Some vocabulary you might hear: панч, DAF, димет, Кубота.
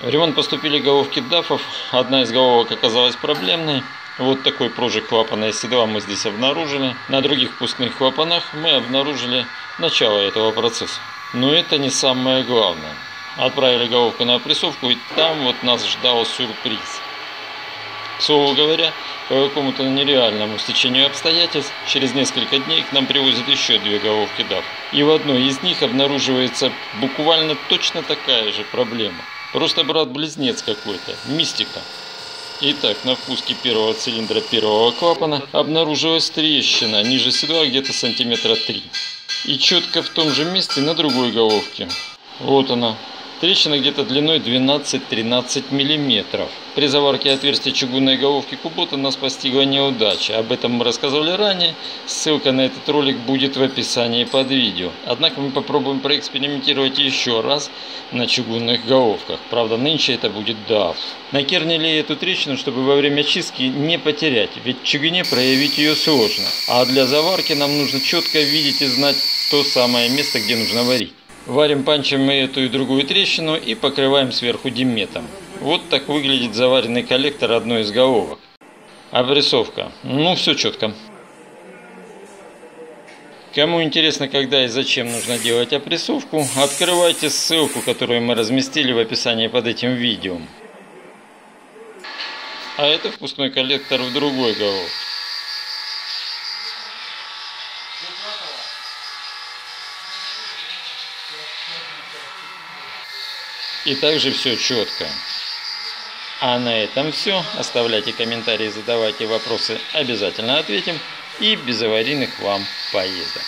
В ремонт поступили головки DAF. Одна из головок оказалась проблемной. Вот такой пружик клапана S2 мы здесь обнаружили. На других впускных клапанах мы обнаружили начало этого процесса. Но это не самое главное. Отправили головку на опрессовку, и там вот нас ждал сюрприз. К слову говоря, по какому-то нереальному стечению обстоятельств, через несколько дней к нам привозят еще две головки DAF. И в одной из них обнаруживается буквально точно такая же проблема. Просто брат-близнец какой-то, мистика. Итак, на впуске первого цилиндра первого клапана обнаружилась трещина ниже седла где-то сантиметра 3. И четко в том же месте на другой головке. Вот она. Трещина где-то длиной 12-13 мм. При заварке отверстия чугунной головки Кубота нас постигла неудача. Об этом мы рассказывали ранее. Ссылка на этот ролик будет в описании под видео. Однако мы попробуем проэкспериментировать еще раз на чугунных головках. Правда, нынче это будет DAF. Накернили эту трещину, чтобы во время чистки не потерять. Ведь в чугуне проявить ее сложно. А для заварки нам нужно четко видеть и знать то самое место, где нужно варить. Варим панчем и эту, и другую трещину и покрываем сверху диметом. Вот так выглядит заваренный коллектор одной из головок. Обрисовка. Ну, все четко. Кому интересно, когда и зачем нужно делать опрессовку, открывайте ссылку, которую мы разместили в описании под этим видео. А это впускной коллектор в другой головке. И также все четко. А на этом все. Оставляйте комментарии, задавайте вопросы, обязательно ответим. И без аварийных вам поездок.